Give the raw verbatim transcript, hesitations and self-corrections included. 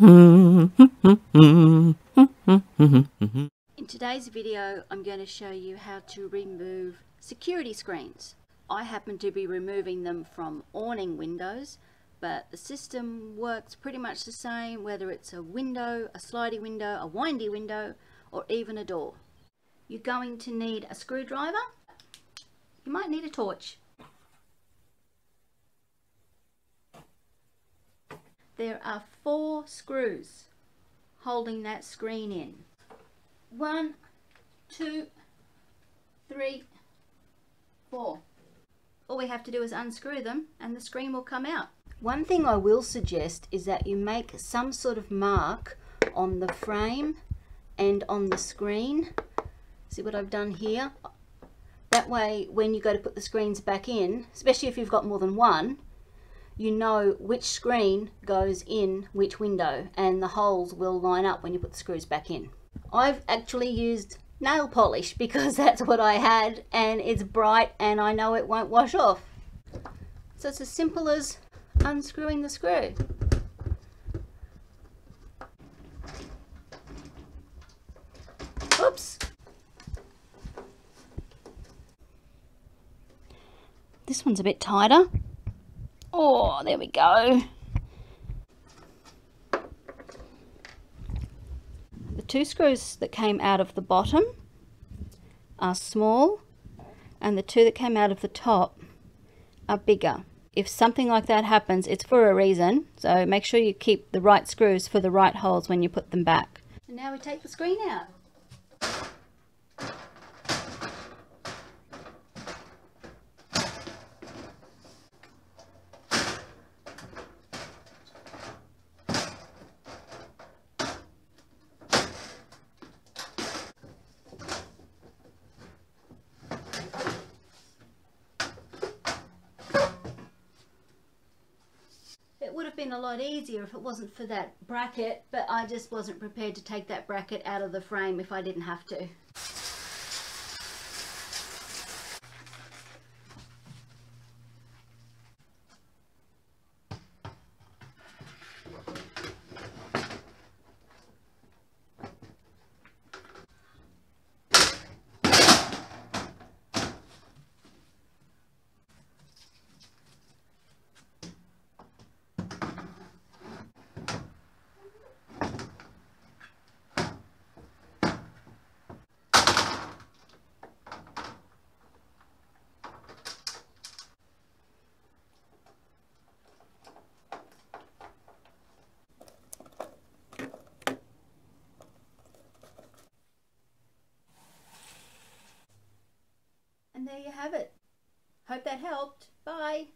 In today's video, I'm going to show you how to remove security screens. I happen to be removing them from awning windows, but the system works pretty much the same whether it's a window, a slidey window, a windy window, or even a door. You're going to need a screwdriver. You might need a torch. There are four screws holding that screen in. One, two, three, four. All we have to do is unscrew them and the screen will come out. One thing I will suggest is that you make some sort of mark on the frame and on the screen. See what I've done here? That way when you go to put the screens back in, especially if you've got more than one, you know which screen goes in which window and the holes will line up when you put the screws back in. I've actually used nail polish because that's what I had and it's bright and I know it won't wash off. So it's as simple as unscrewing the screw. Oops! This one's a bit tighter. Oh, there we go. The two screws that came out of the bottom are small and the two that came out of the top are bigger. If something like that happens, it's for a reason, so make sure you keep the right screws for the right holes when you put them back. And now we take the screen out. It would have been a lot easier if it wasn't for that bracket, but I just wasn't prepared to take that bracket out of the frame if I didn't have to. And there you have it. Hope that helped. Bye.